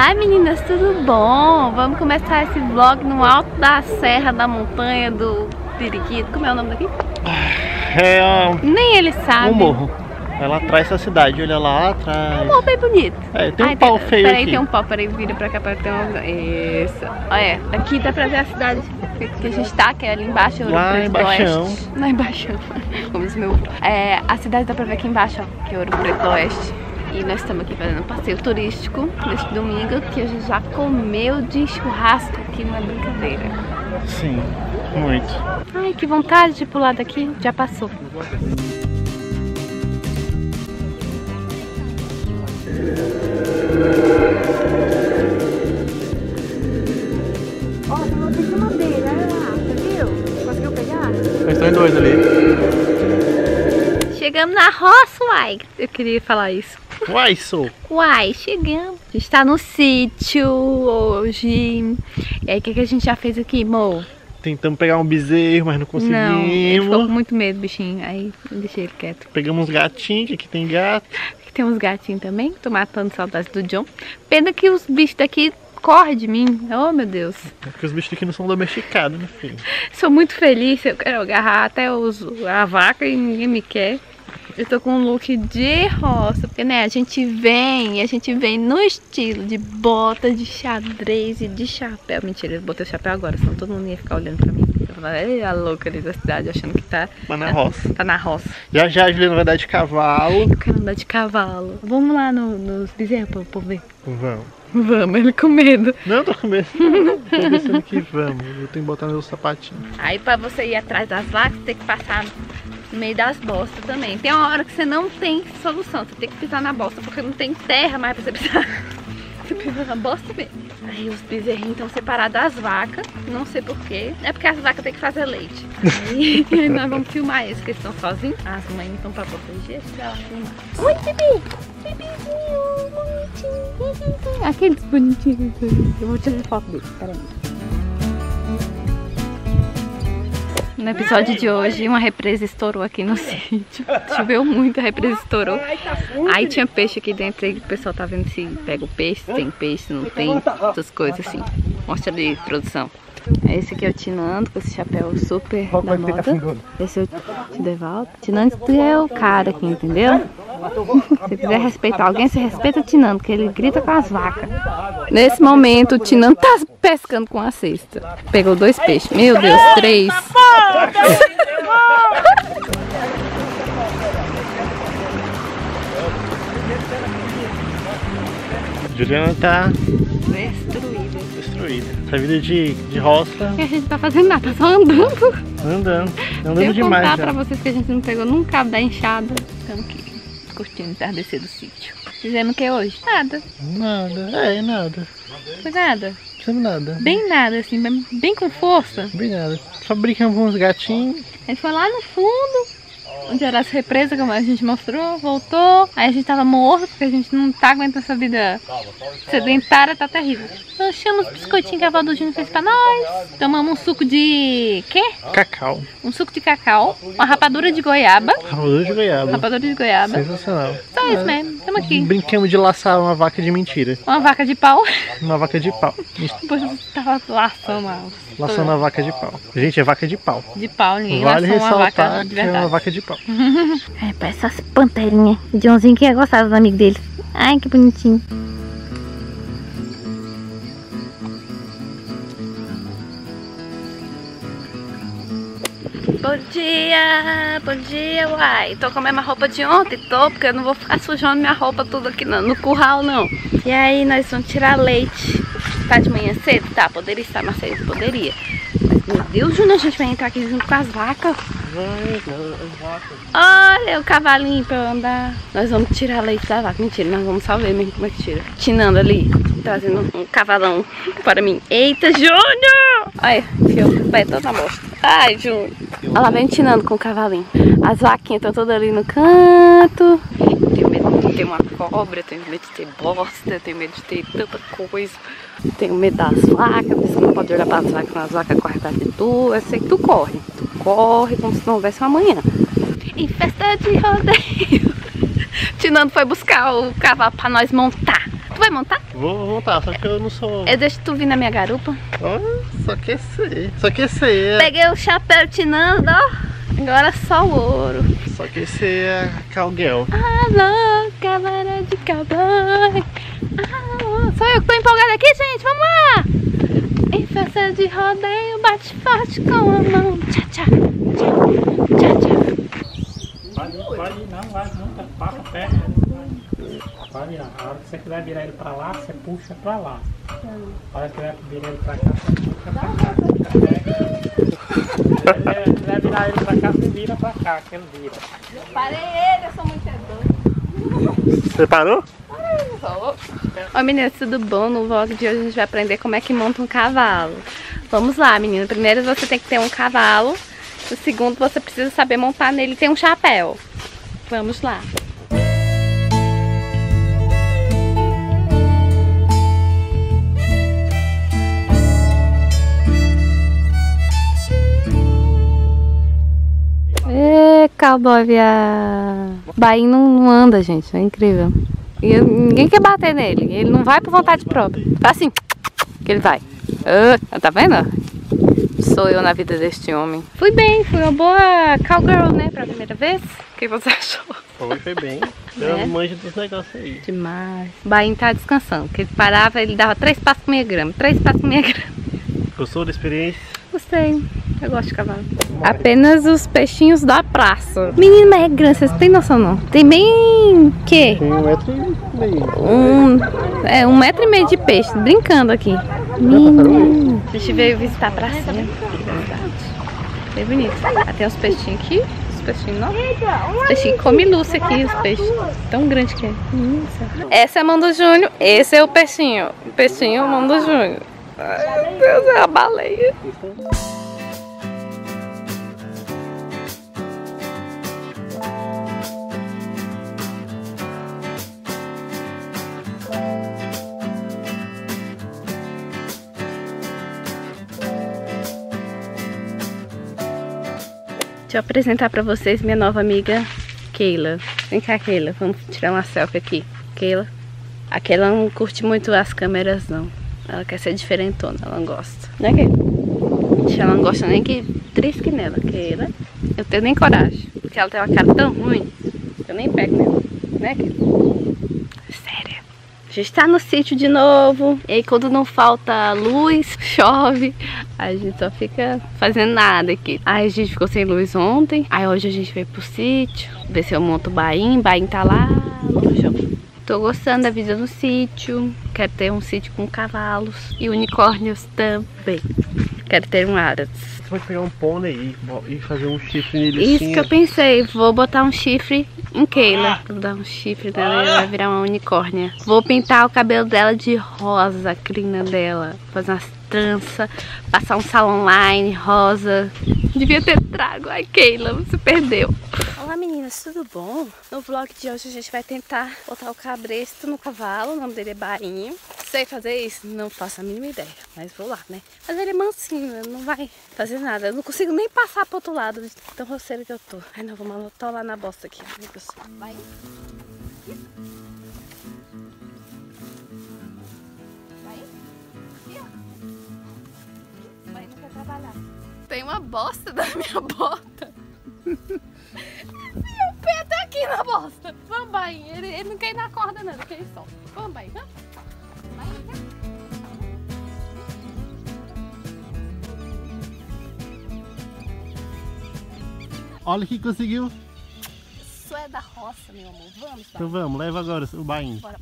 Olá meninas, tudo bom? Vamos começar esse vlog no alto da serra da montanha do Periquito. Como é o nome daqui? Nem ele sabe. Um morro. Ela atrás essa cidade, olha lá atrás. É um morro bem bonito. É, tem um pau feio aqui. Peraí, tem um pau, peraí, vira pra cá pra ter uma... Isso. Olha, aqui dá pra ver a cidade que a gente tá, que é ali embaixo, Ouro Preto do Oeste. Lá embaixo. Como diz meu... É, a cidade dá pra ver aqui embaixo, ó, que é Ouro Preto do Oeste. E nós estamos aqui fazendo um passeio turístico neste domingo, que a gente já comeu de churrasco, que não é brincadeira. Sim, muito. Ai, que vontade de pular daqui, já passou. Ó, oh, tem uma pista madeira lá, você viu? Conseguiu pegar? Eles estão em dois ali. Chegamos na roça, uai. Eu queria falar isso. Uai, sou! Uai, chegamos! A gente tá no sítio hoje. E aí, o que, que a gente já fez aqui, amor? Tentamos pegar um bezerro, mas não conseguimos. Não, ele ficou com muito medo, bichinho. Aí, eu deixei ele quieto. Pegamos uns gatinhos, que aqui tem gato. Aqui tem uns gatinhos também. Tô matando saudades do John. Pena que os bichos daqui correm de mim. Oh, meu Deus! É porque os bichos daqui não são domesticados, né, filho? Sou muito feliz. Eu quero agarrar até a vaca e ninguém me quer. Eu tô com um look de roça, porque né, a gente vem no estilo de bota, de xadrez e de chapéu. Mentira, eu botei o chapéu agora, senão todo mundo ia ficar olhando pra mim. Eu falava, é a louca ali da cidade, achando que tá... Mas na roça. Tá na roça. Já já a Juliana vai andar de cavalo. Eu quero andar de cavalo. Vamos lá nos bezerros pra o povo ver? Vamos. Vamos, ele com medo. Não, tô com medo. Tô pensando que vamos. Eu tenho que botar meus sapatinhos. Aí pra você ir atrás das vacas, tem que passar no meio das bostas também. Tem uma hora que você não tem solução. Você tem que pisar na bosta, porque não tem terra mais pra você pisar. Você pisa na bosta mesmo. Aí os bezerrinhos estão separados das vacas. Não sei porquê. É porque as vacas tem que fazer leite. Aí nós vamos filmar eles, porque eles estão sozinhos. As mães estão pra proteger. Deixa ela filmar. Oi, bebê! Aqueles bonitinhos. Eu vou tirar foto dele, peraí. No episódio de hoje, uma represa estourou aqui no sítio. Choveu muito, a represa estourou. Aí tinha peixe aqui dentro, aí o pessoal tá vendo se pega o peixe, se tem peixe, se não tem, essas coisas assim. Mostra ali, produção. Esse aqui é o Tinando, com esse chapéu super da moda. Esse é o Tindevaldo. Tinando é o cara aqui, entendeu? Se quiser respeitar alguém, você respeita o Tinando, que ele grita com as vacas. Nesse momento, o Tinando tá pescando com a cesta. Pegou 2 peixes. Meu Deus, 3. Juliana tá... destruída. Essa vida de roça. E a gente tá fazendo nada, tá só andando. Andando demais. Eu vou contar pra vocês que a gente não pegou nunca cabo da enxada. Estamos aqui curtindo o entardecer do sítio. Fizemos o que hoje? Nada. Nada. Foi nada. Fizemos nada. Bem nada, assim, bem com força. Bem nada. Só brincamos com uns gatinhos. A gente foi lá no fundo, onde era as represas, como a gente mostrou, voltou. Aí a gente tava morto, porque a gente não tá aguentando essa vida sedentária, tá terrível. Nós achamos o biscoitinho que a Valdozinho fez pra nós. Tomamos um suco de... quê? Cacau. Um suco de cacau, uma rapadura de goiaba. Rapadura de goiaba. Sensacional. Só isso mesmo, tamo aqui. Brincamos de laçar uma vaca de mentira. Uma vaca de pau. Depois eu tava laçando a vaca de pau. Gente, é vaca de pau. De pau, ninguém vale laçou uma vaca de verdade. É uma vaca de pau. É, parece essas panterinhas. O Johnzinho que ia gostar dos amigos dele. Ai, que bonitinho. Bom dia, uai. Tô com a mesma roupa de ontem, porque eu não vou ficar sujando minha roupa tudo aqui não, no curral não. E aí nós vamos tirar leite. Tá de manhã cedo? Tá, poderia estar mais cedo, poderia. Mas meu Deus, Júnior, a gente vai entrar aqui junto com as vacas. Olha o cavalinho pra eu andar. Nós vamos tirar leite da vaca. Mentira, nós vamos salvar mesmo. Como é que tira? Tinando ali, trazendo um cavalão para mim. Eita, Júnior! Olha, fio, vai toda a bosta. Ai, Júnior. Olha lá, vem Tinando com o cavalinho. As vaquinhas estão todas ali no canto. Eu tenho medo de ter uma cobra, eu tenho medo de ter bosta, eu tenho medo de ter tanta coisa. Eu tenho medo das vacas, você não pode olhar para as vacas, as vacas correm atrás de tu. Eu sei que tu corre. Corre como se não houvesse uma manhã. Em festa de rodeio. Tinando foi buscar o cavalo pra nós montar. Tu vai montar? Vou montar, só que eu não sou... Eu deixo tu vir na minha garupa. Só que sei, só que sei. Peguei o chapéu Tinando, ó. Agora só o ouro. Só que esse é calguel. Alô, galera de cowboy. Alô, sou eu que tô empolgada aqui, gente. Vamos lá! Em festa de rodeio, bate forte com a mão. Tchá, tchá, tchá, tchá. Pode não, lá junta, passa perto. Pode não. A hora que você quiser virar ele pra lá, você puxa pra lá. A hora que você quiser virar ele pra cá, você puxa pra cá. É. Se virar ele pra cá, você vira pra cá, que ele vira. Eu parei ele, eu sou muito doido. Você parou? Oi meninas, tudo bom? No vlog de hoje a gente vai aprender como é que monta um cavalo. Vamos lá menina, primeiro você tem que ter um cavalo. O segundo você precisa saber montar nele, tem um chapéu. Vamos lá. Cowboy Bahia não anda, gente, é incrível. E ninguém quer bater nele, ele não vai por vontade própria. Tá assim, que ele vai. Tá vendo? Sou eu na vida deste homem. Fui bem, fui uma boa cowgirl, né, pra primeira vez. O que você achou? Foi bem. Eu manjo dos negócios aí. Demais. Bahia tá descansando, porque ele parava, ele dava 3 passos com meia grama, 3 passos com meia grama. Gostou da experiência? Gostei. Eu gosto de cavalo. Apenas os peixinhos da praça. Menina, é grande, vocês não tem noção não. Tem bem... que? Tem 1,5 metro. É 1,5 metro de peixe, brincando aqui. Menina. A gente veio visitar a pracinha. Bem bonito. Tem uns peixinhos aqui. Os peixinhos comem lúcia aqui, os peixes. Tão grande que é. Essa é a mão do Júnior, esse é o peixinho. O peixinho é a mão do Júnior. Ai, meu Deus, é a baleia. Deixa eu apresentar pra vocês minha nova amiga Keila. Vem cá, Keila, vamos tirar uma selfie aqui. Keila, a Keila não curte muito as câmeras não. Ela quer ser diferentona, ela não gosta. Né, Keila? Ela não gosta nem que trisque nela, Keila. Eu tenho nem coragem, porque ela tem uma cara tão ruim, eu nem pego nela. Né, Keila? Sério. A gente tá no sítio de novo, e aí quando não falta luz, chove, a gente só fica fazendo nada aqui. Aí a gente ficou sem luz ontem, aí hoje a gente veio pro sítio, ver se eu monto o Bahia tá lá no chão. Tô gostando da vida no sítio, quero ter um sítio com cavalos e unicórnios também. Quero ter um Arax. Você pode pegar um pônei e fazer um chifre nele. Isso assim, que eu pensei, vou botar um chifre em Keila. Vou dar um chifre dela e ela vai virar uma unicórnia. Vou pintar o cabelo dela de rosa, a crina dela. Fazer umas tranças, passar um salão line rosa. Devia ter trago. Ai, Keila, você perdeu. Olá meninas, tudo bom? No vlog de hoje a gente vai tentar botar o cabresto no cavalo, o nome dele é Bahia. Sei fazer isso? Não faço a mínima ideia, mas vou lá, né? Mas ele é mansinho, não vai fazer nada. Eu não consigo nem passar pro outro lado de tão roceiro que eu tô. Ai não, vou malotar lá na bosta aqui, né, pessoal? Vai. Vai não quer trabalhar. Tem uma bosta da minha bota. Meu pé tá aqui na bosta. Vamos, Bahia. Ele não quer ir na corda, não. Ele quer ir só. Vamos, Bahia. Olha o que conseguiu. Isso é da roça, meu amor. Vamos, Bahia. Então vamos, leva agora o Bahia. Bora.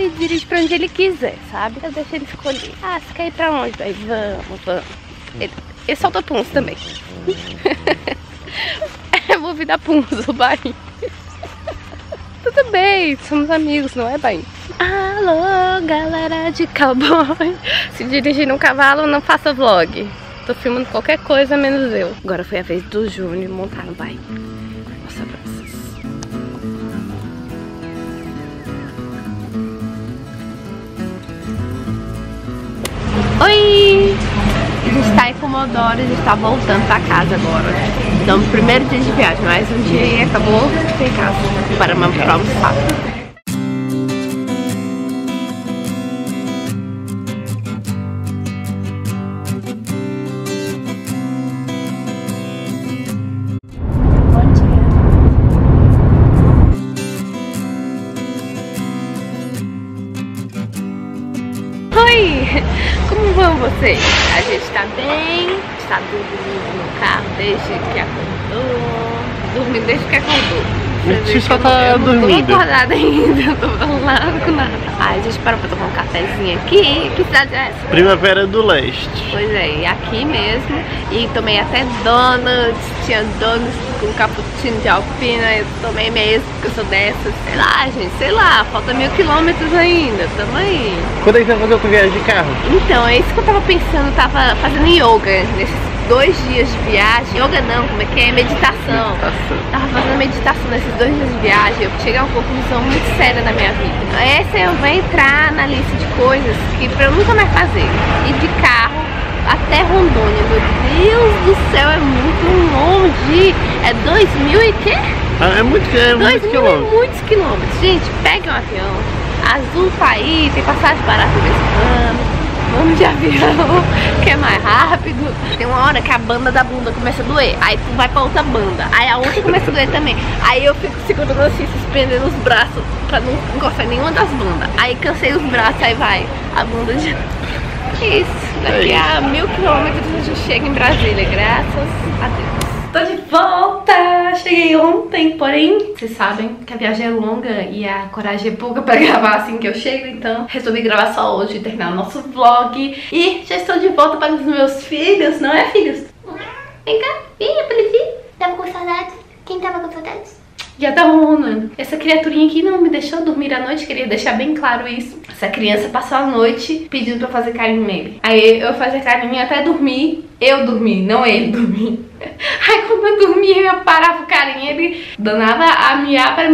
ele dirige pra onde ele quiser, sabe? Eu deixo ele escolher. Ah, você quer ir pra onde? Daí vamos, vamos. Ele solta punhos também. É movido a punhos, o Bahia. Tudo bem, somos amigos, não é, Bahia? Alô, galera de cowboy. Se dirigir num cavalo, não faça vlog. Tô filmando qualquer coisa, menos eu. Agora foi a vez do Júnior montar no Bahia. Nossa, pra vocês. Oi! A gente está em Comodoro, a gente está voltando para casa agora. Então, primeiro dia de viagem, mas um dia e acabou em casa. Paramos para almoçar. Como vão vocês? A gente tá bem, está dormindo no carro desde que acordou. Dormindo desde que acordou. Você só tá dormindo. Eu não tô acordada ainda, eu tô falando com nada. Ai, a gente parou pra tomar um cafezinho aqui. Que cidade é essa? Primavera do Leste. Pois é, e aqui mesmo. E tomei até donuts, tinha donuts com cappuccino de alpina. Eu tomei mesmo, porque eu sou dessas. Sei lá, gente, sei lá, falta 1000 quilômetros ainda, tamo aí. Quando é que você vai fazer outra viagem de carro? Então, é isso que eu tava pensando, eu tava fazendo yoga nesse 2 dias de viagem, yoga não, como é que é? Meditação. Tava fazendo meditação nesses 2 dias de viagem, eu cheguei a uma conclusão muito séria na minha vida. Essa eu vou entrar na lista de coisas que eu nunca mais fazer. E de carro até Rondônia, meu Deus do céu, é muito longe. É 2000 e quê? É muito, é 2000 é muitos quilômetros. Gente, pegue um avião. Azul tá aí, tem passagem barata nesse ano. Vamos de avião, que é mais rápido. Tem uma hora que a banda da bunda começa a doer. Aí tu vai pra outra banda. Aí a outra começa a doer também. Aí eu fico segurando assim, suspendendo os braços pra não encostar nenhuma das bandas. Aí cansei os braços, aí vai a bunda de... Isso, daqui a 1000 quilômetros a gente chega em Brasília, graças a Deus. Tô de volta! Cheguei ontem, porém, vocês sabem que a viagem é longa e a coragem é pouca pra gravar assim que eu chego, então resolvi gravar só hoje e terminar o nosso vlog. E já estou de volta para os meus filhos, não é, filhos? Vem cá, vem, apelizinho. Tava com saudade? Quem tava com saudade? E a da Rona. Essa criaturinha aqui não me deixou dormir à noite, queria deixar bem claro isso. Essa criança passou a noite pedindo pra fazer carinho nele. Aí eu fazia carinho até dormir. Eu dormi, não ele dormir. Aí quando eu dormia, eu parava o carinho, ele danava a miar pra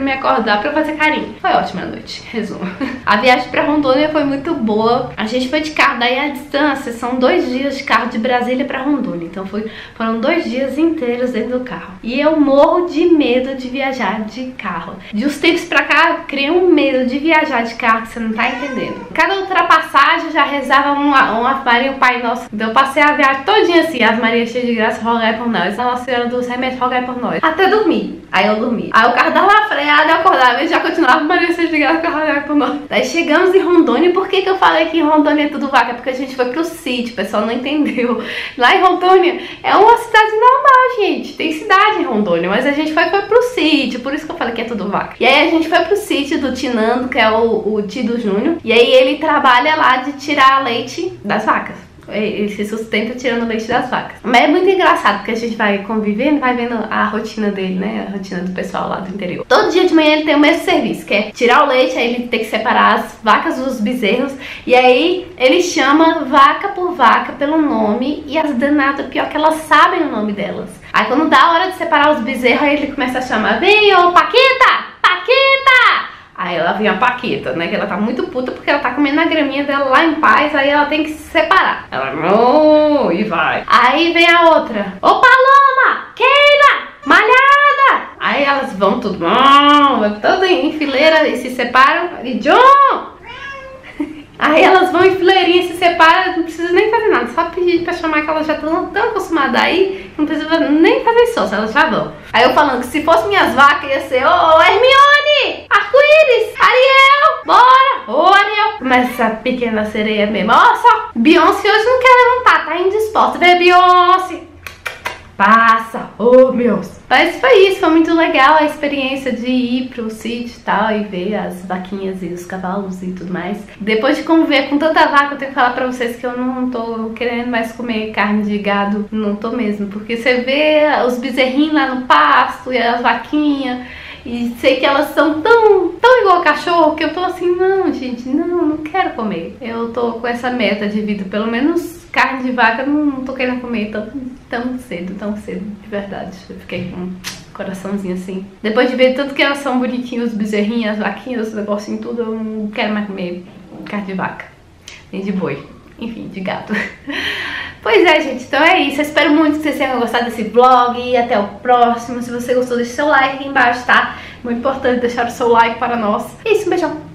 me acordar pra fazer carinho. Foi ótima a noite, resumo. A viagem pra Rondônia foi muito boa. A gente foi de carro, daí a distância são 2 dias de carro de Brasília pra Rondônia. Então foram 2 dias inteiros dentro do carro. E eu morro de medo de viajar de carro. De uns tempos pra cá, criei um medo de viajar de carro que você não tá entendendo. Cada ultrapassagem já rezava uma Maria e o Pai Nosso. Então eu passei a viagem todinha assim, as Marias cheias de graça, rogai por nós. A Nossa Senhora dos Remédios, rogai por nós. Até dormir. Aí eu dormi. Aí o carro dava uma freada, eu acordava e já continuava Maria Cheias de Graça, rogai por nós. Daí chegamos em Rondônia. Por que que eu falei que em Rondônia é tudo vaca? Porque a gente foi pro sítio, o pessoal não entendeu. Lá em Rondônia é uma cidade normal, gente. Tem cidade em Rondônia, mas a gente foi pro sítio. Por isso que eu falei que é tudo vaca. E aí a gente foi pro sítio do Tinando, que é o tio do Júnior. E aí ele trabalha lá de tirar leite das vacas. Ele se sustenta tirando o leite das vacas. Mas é muito engraçado, porque a gente vai convivendo, vai vendo a rotina dele, né? A rotina do pessoal lá do interior. Todo dia de manhã ele tem o mesmo serviço, que é tirar o leite, aí ele tem que separar as vacas dos bezerros. E aí ele chama vaca por vaca pelo nome. E as danadas, pior que elas sabem o nome delas. Aí quando dá a hora de separar os bezerros, aí ele começa a chamar: vem, ô Paquita! Paquita! Aí ela vem a Paquita, né? Que ela tá muito puta porque ela tá comendo a graminha dela lá em paz. Aí ela tem que se separar. Ela não, e vai. Aí vem a outra: ô Paloma, Keila, Malhada. Aí elas vão tudo, vão todas em fileira e se separam. E John. Aí elas vão em fileirinha, se separam, não precisa nem fazer nada. Só pedir pra chamar, que elas já estão tão acostumadas aí, não precisa nem fazer isso, elas já vão. Aí eu falando que se fosse minhas vacas ia ser: ô Hermione, Arco-Íris, Ariel, bora, ô Ariel. Mas essa pequena sereia mesmo, ó só, Beyoncé hoje não quer levantar, tá indisposta, vê Beyoncé. passa, oh meus! Mas foi isso, foi muito legal a experiência de ir pro sítio e tal, e ver as vaquinhas e os cavalos e tudo mais. Depois de conviver com tanta vaca, eu tenho que falar pra vocês que eu não tô querendo mais comer carne de gado, não tô mesmo, porque você vê os bezerrinhos lá no pasto e as vaquinhas, e sei que elas são tão igual cachorro, que eu tô assim, não gente, não quero comer. Eu tô com essa meta de vida, pelo menos carne de vaca, não tô querendo comer tão cedo, de verdade. Eu fiquei com um coraçãozinho assim. Depois de ver tanto que elas são bonitinhas, os bezerrinhos, as vaquinhas, os negocinhos, tudo, eu não quero mais comer carne de vaca, nem de boi, enfim, de gato. Pois é, gente, então é isso. Eu espero muito que vocês tenham gostado desse vlog e até o próximo. Se você gostou, deixa seu like aqui embaixo, tá? Muito importante deixar o seu like para nós. É isso, um beijão!